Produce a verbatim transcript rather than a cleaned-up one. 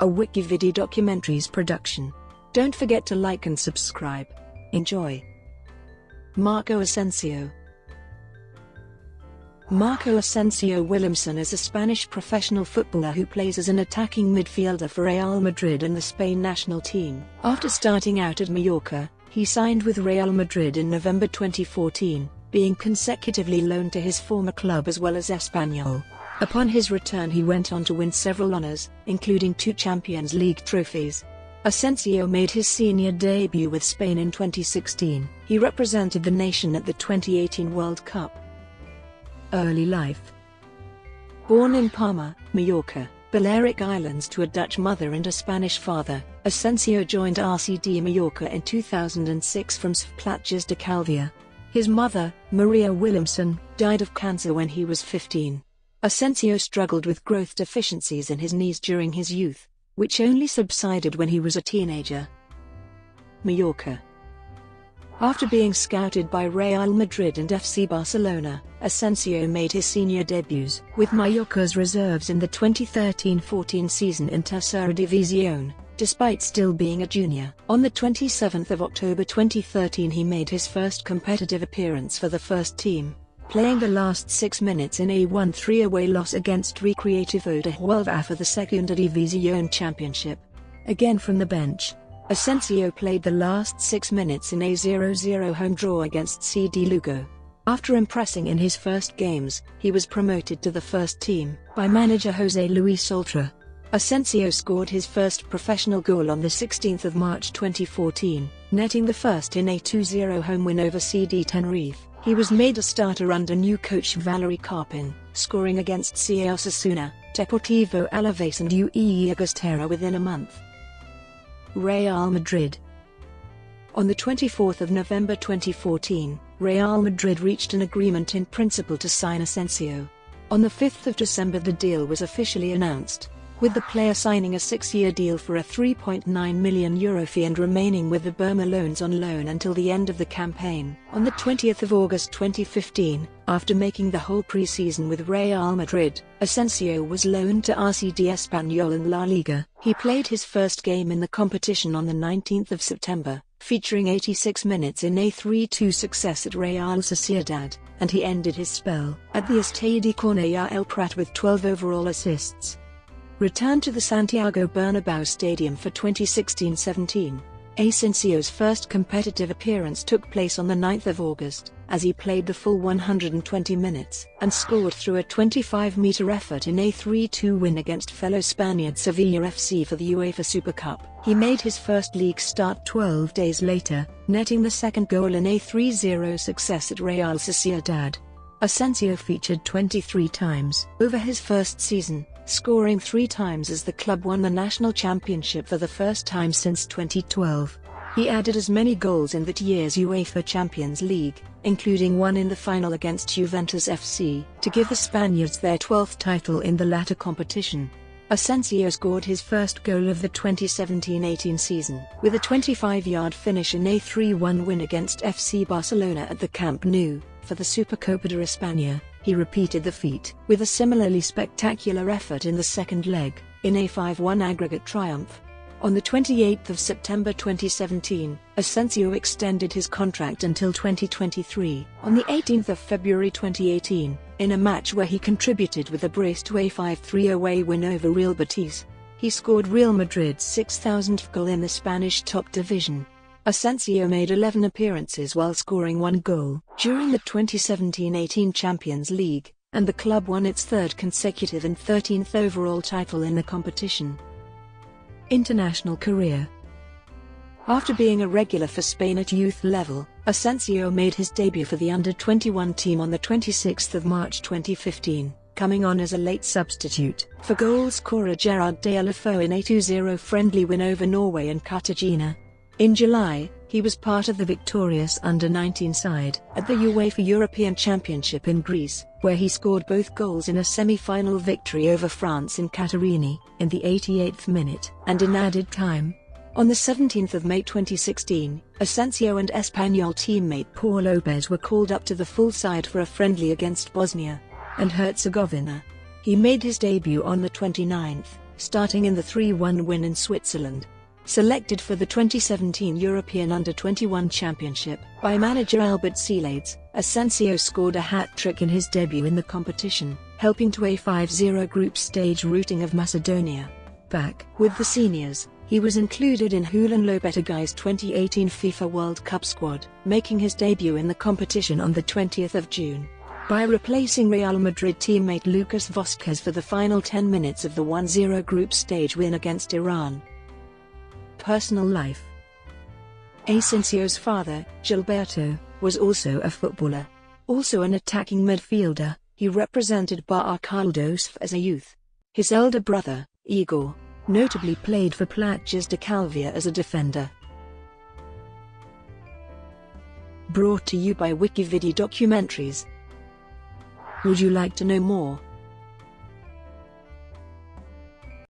a Wikividi Documentaries production. Don't forget to like and subscribe. Enjoy. Marco Asensio. Marco Asensio Willemsen is a Spanish professional footballer who plays as an attacking midfielder for Real Madrid and the Spain national team. After starting out at Mallorca, he signed with Real Madrid in November twenty fourteen, being consecutively loaned to his former club as well as Espanyol. Upon his return he went on to win several honours, including two Champions League trophies. Asensio made his senior debut with Spain in twenty sixteen. He represented the nation at the twenty eighteen World Cup. Early life. Born in Palma, Mallorca, Balearic Islands to a Dutch mother and a Spanish father, Asensio joined R C D Mallorca in two thousand six from C A Platges de Calvià. His mother, Maria Willemsen, died of cancer when he was fifteen. Asensio struggled with growth deficiencies in his knees during his youth, which only subsided when he was a teenager. Mallorca. After being scouted by Real Madrid and F C Barcelona, Asensio made his senior debuts with Mallorca's reserves in the twenty thirteen fourteen season in Tercera División, despite still being a junior. On the twenty-seventh of October twenty thirteen he made his first competitive appearance for the first team, playing the last six minutes in a one three away loss against Recreativo de Huelva for the Segunda División Championship. Again from the bench, Asensio played the last six minutes in a zero zero home draw against C D Lugo. After impressing in his first games, he was promoted to the first team by manager Jose Luis Soltra. Asensio scored his first professional goal on the sixteenth of March twenty fourteen, netting the first in a two zero home win over C D Tenerife. He was made a starter under new coach Valery Carpin, scoring against C A Osasuna, Deportivo Alaves and U E Agostera within a month. Real Madrid. On the twenty-fourth of November twenty fourteen, Real Madrid reached an agreement in principle to sign Asensio. On the fifth of December the deal was officially announced, with the player signing a six-year deal for a three point nine million euro fee and remaining with the Burma Loans on loan until the end of the campaign. On the twentieth of August twenty fifteen, after making the whole pre-season with Real Madrid, Asensio was loaned to R C D Espanyol in La Liga. He played his first game in the competition on the nineteenth of September, featuring eighty-six minutes in a three two success at Real Sociedad, and he ended his spell at the Estadio Cornellà El Prat with twelve overall assists. Returned to the Santiago Bernabeu Stadium for twenty sixteen seventeen. Asensio's first competitive appearance took place on the ninth of August, as he played the full one hundred twenty minutes and scored through a twenty-five meter effort in a three two win against fellow Spaniard Sevilla F C for the UEFA Super Cup. He made his first league start twelve days later, netting the second goal in a three zero success at Real Sociedad. Asensio featured twenty-three times over his first season, scoring three times as the club won the national championship for the first time since twenty twelve. He added as many goals in that year's UEFA Champions League, including one in the final against Juventus F C, to give the Spaniards their twelfth title in the latter competition. Asensio scored his first goal of the twenty seventeen eighteen season with a twenty-five yard finish in a three one win against F C Barcelona at the Camp Nou. For the Supercopa de España, he repeated the feat with a similarly spectacular effort in the second leg, in a five one aggregate triumph. On the twenty-eighth of September twenty seventeen, Asensio extended his contract until twenty twenty-three. On the eighteenth of February twenty eighteen, in a match where he contributed with a brace to a five three away win over Real Betis, he scored Real Madrid's six thousandth goal in the Spanish top division. Asensio made eleven appearances while scoring one goal during the twenty seventeen eighteen Champions League, and the club won its third consecutive and thirteenth overall title in the competition. International career. After being a regular for Spain at youth level, Asensio made his debut for the under twenty-one team on the twenty-sixth of March twenty fifteen, coming on as a late substitute for goalscorer Gerard Deulofeu in a two zero friendly win over Norway in Cartagena. In July, he was part of the victorious under nineteen side at the UEFA European Championship in Greece, where he scored both goals in a semi-final victory over France in Catarini, in the eighty-eighth minute, and in added time. On the seventeenth of May twenty sixteen, Asensio and Espanyol teammate Paul Lopez were called up to the full side for a friendly against Bosnia and Herzegovina. He made his debut on the 29th, starting in the three one win in Switzerland. Selected for the twenty seventeen European Under twenty-one Championship by manager Albert Selades, Asensio scored a hat-trick in his debut in the competition, helping to a five zero group stage routing of Macedonia. Back with the seniors, he was included in Julen Lopeteguy's twenty eighteen FIFA World Cup squad, making his debut in the competition on the twentieth of June. By replacing Real Madrid teammate Lucas Vázquez for the final ten minutes of the one zero group stage win against Iran. Personal life. Asensio's father, Gilberto, was also a footballer. Also an attacking midfielder, he represented Bar Caldos as a youth. His elder brother, Igor, notably played for Platges de Calvià as a defender. Brought to you by Wikividi Documentaries. Would you like to know more?